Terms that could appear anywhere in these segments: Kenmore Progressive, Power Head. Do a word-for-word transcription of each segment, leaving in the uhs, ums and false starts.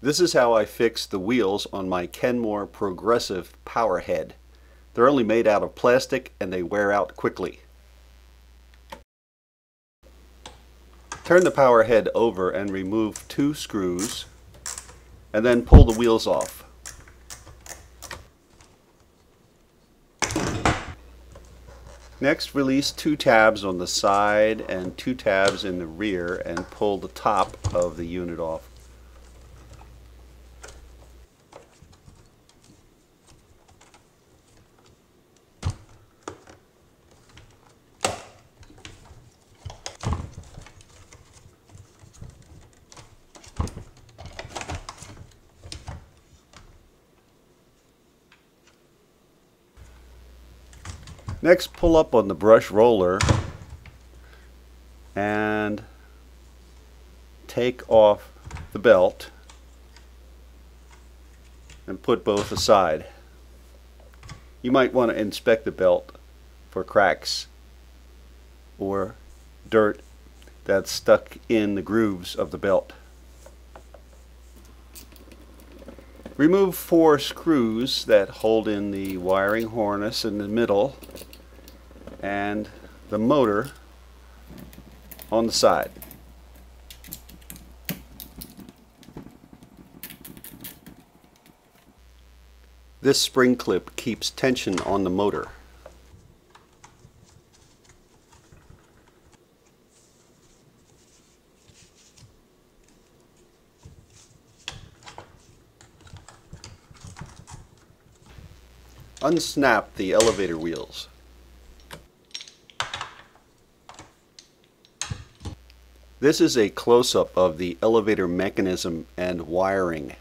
This is how I fixed the wheels on my Kenmore Progressive Power Head. They're only made out of plastic and they wear out quickly. Turn the power head over and remove two screws and then pull the wheels off. Next, release two tabs on the side and two tabs in the rear and pull the top of the unit off. Next, pull up on the brush roller and take off the belt and put both aside. You might want to inspect the belt for cracks or dirt that's stuck in the grooves of the belt. Remove four screws that hold in the wiring harness in the middle and the motor on the side. This spring clip keeps tension on the motor. Unsnap the elevator wheels. This is a close-up of the elevator mechanism and wiring.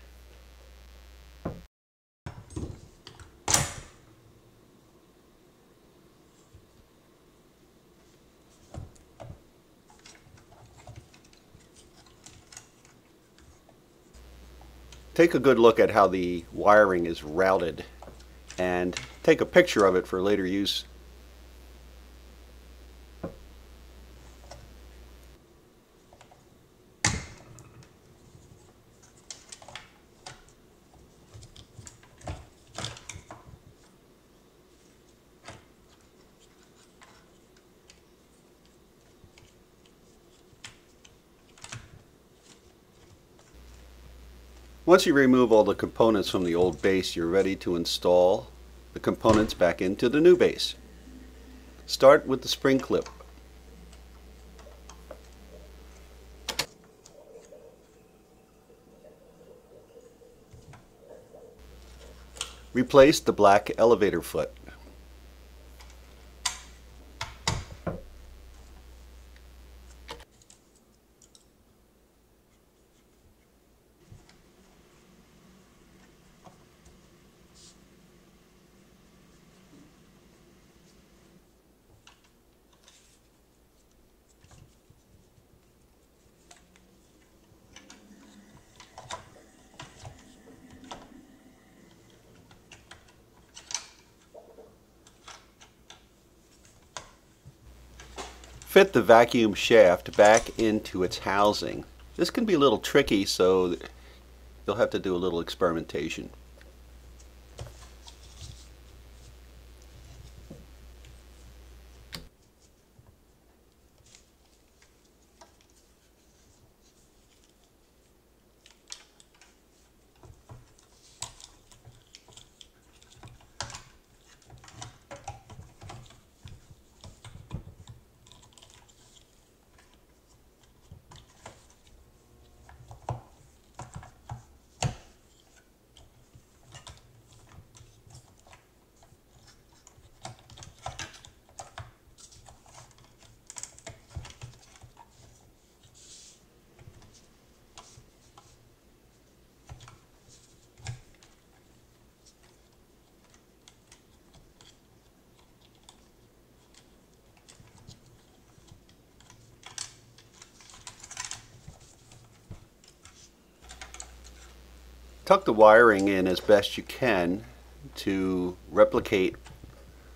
Take a good look at how the wiring is routed and take a picture of it for later use. Once you remove all the components from the old base, you're ready to install the components back into the new base. Start with the spring clip. Replace the black elevator foot. Fit the vacuum shaft back into its housing. This can be a little tricky, so you'll have to do a little experimentation. Tuck the wiring in as best you can to replicate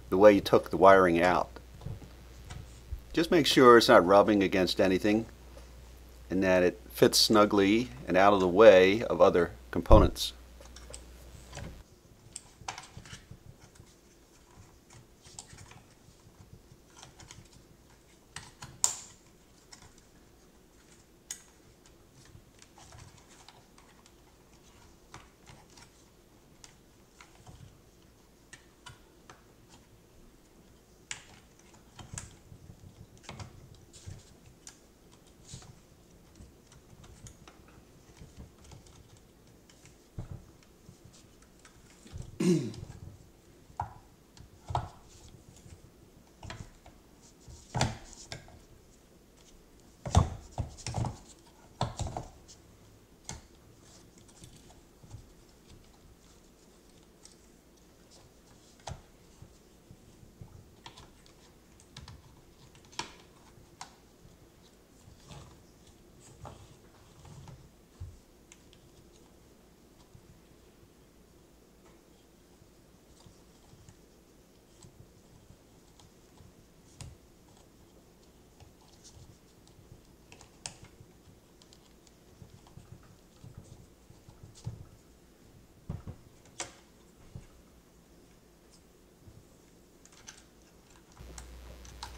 the way you took the wiring out. Just make sure it's not rubbing against anything and that it fits snugly and out of the way of other components.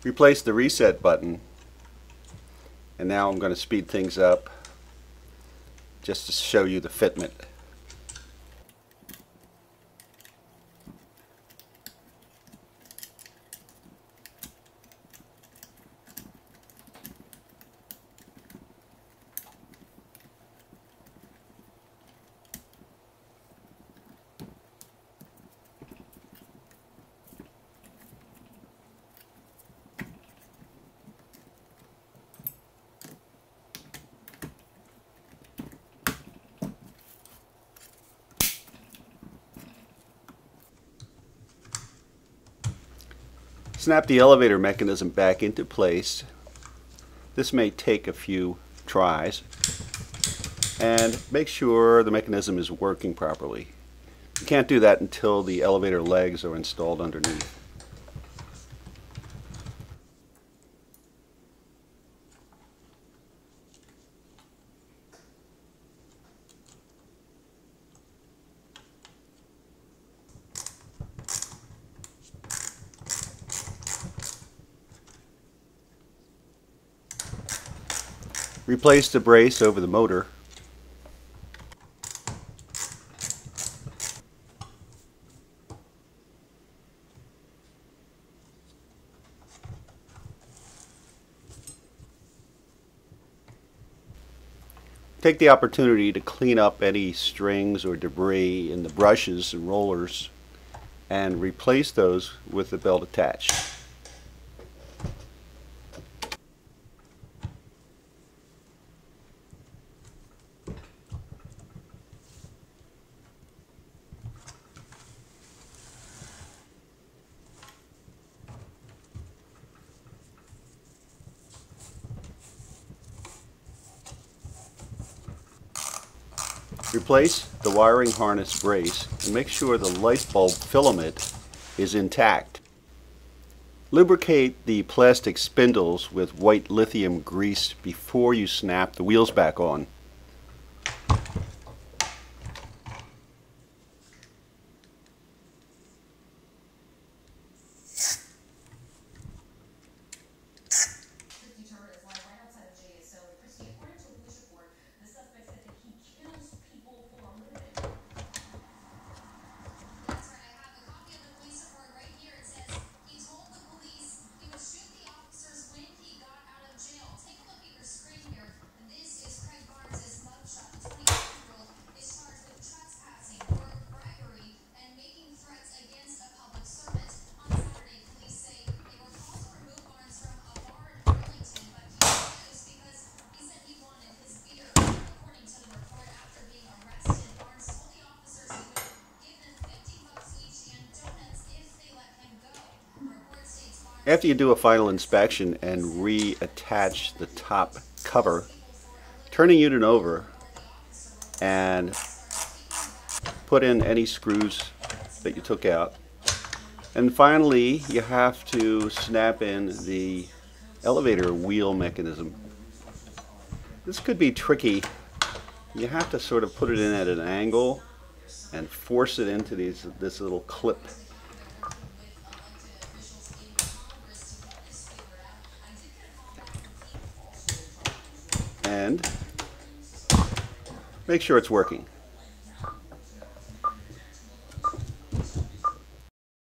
Replace the reset button, and now I'm going to speed things up just to show you the fitment. Snap the elevator mechanism back into place. This may take a few tries, and make sure the mechanism is working properly. You can't do that until the elevator legs are installed underneath. Replace the brace over the motor. Take the opportunity to clean up any strings or debris in the brushes and rollers and replace those with the belt attached. Replace the wiring harness brace and make sure the light bulb filament is intact. Lubricate the plastic spindles with white lithium grease before you snap the wheels back on. After you do a final inspection and reattach the top cover, turn the unit over and put in any screws that you took out. And finally, you have to snap in the elevator wheel mechanism. This could be tricky. You have to sort of put it in at an angle and force it into these this little clip. And make sure it's working.